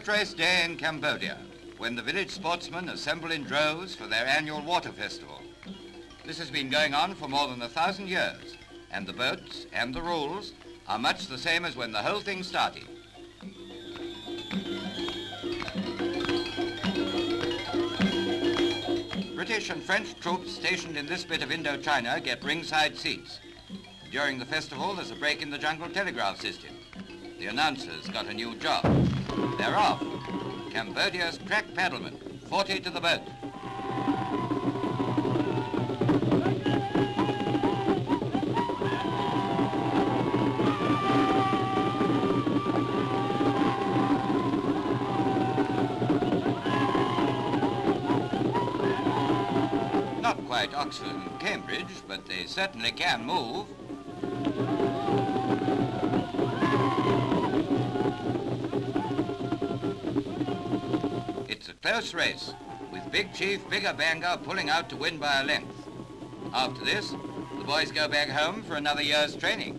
Water Trace Day in Cambodia, when the village sportsmen assemble in droves for their annual water festival. This has been going on for more than 1,000 years, and the boats and the rules are much the same as when the whole thing started. British and French troops stationed in this bit of Indochina get ringside seats. During the festival, there's a break in the jungle telegraph system. The announcer's got a new job. They're off. Cambodia's crack paddlemen, 40 to the boat. Not quite Oxford and Cambridge, but they certainly can move. It's a close race, with Big Chief Bigabanga pulling out to win by a length. After this, the boys go back home for another year's training.